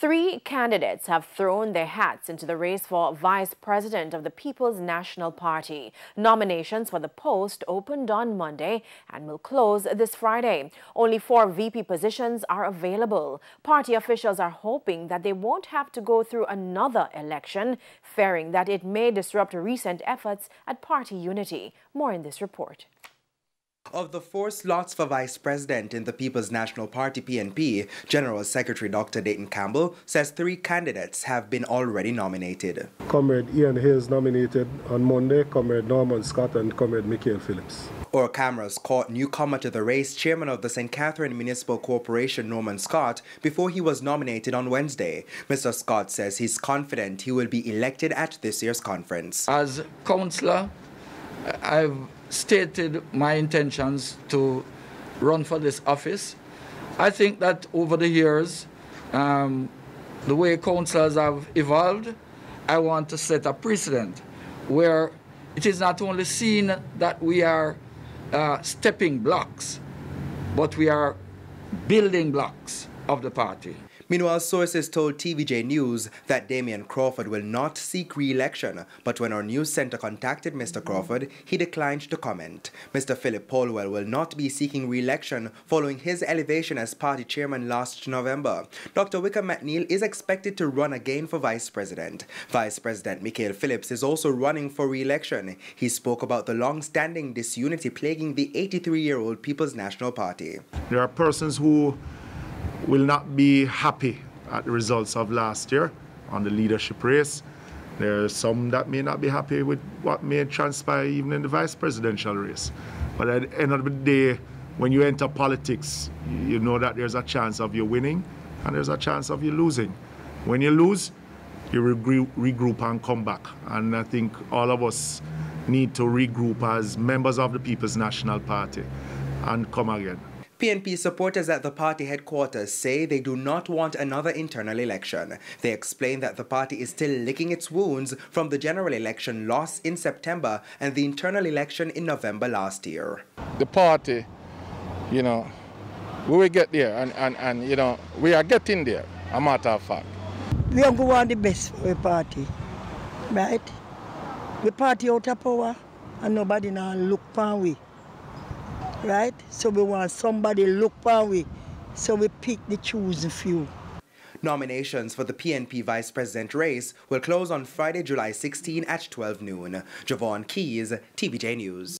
Three candidates have thrown their hats into the race for vice president of the People's National Party. Nominations for the post opened on Monday and will close this Friday. Only 4 VP positions are available. Party officials are hoping that they won't have to go through another election, fearing that it may disrupt recent efforts at party unity. More in this report. Of the 4 slots for vice president in the People's National Party (PNP), General Secretary Dr. Dayton Campbell says 3 candidates have been already nominated. Comrade Ian Hayes nominated on Monday, Comrade Norman Scott and Comrade Mikael Phillips. Or cameras caught newcomer to the race, Chairman of the St. Catherine Municipal Corporation Norman Scott, before he was nominated on Wednesday. Mr. Scott says he's confident he will be elected at this year's conference. As councillor, I've stated my intentions to run for this office. I think that over the years, the way councillors have evolved, I want to set a precedent where it is not only seen that we are stepping blocks, but we are building blocks of the party. Meanwhile, sources told TVJ News that Damian Crawford will not seek re-election, but when our news center contacted Mr. Crawford, he declined to comment. Mr. Philip Paulwell will not be seeking re-election following his elevation as party chairman last November. Dr. Wicker McNeil is expected to run again for vice president. Vice President Mikael Phillips is also running for re-election. He spoke about the long-standing disunity plaguing the 83-year-old People's National Party. There are persons who will not be happy at the results of last year on the leadership race. There are some that may not be happy with what may transpire even in the vice presidential race. But at the end of the day, when you enter politics, you know that there's a chance of you winning and there's a chance of you losing. When you lose, you regroup and come back. And I think all of us need to regroup as members of the People's National Party and come again. PNP supporters at the party headquarters say they do not want another internal election. They explain that the party is still licking its wounds from the general election loss in September and the internal election in November last year. The party, you know, we will get there and you know, we are getting there, a matter of fact. We are going the best for the party, right? The party out of power and nobody now look for we. Right? So we want somebody look our way, so we pick the chosen few. Nominations for the PNP vice president race will close on Friday, July 16 at 12 noon. Javon Keyes, TVJ News.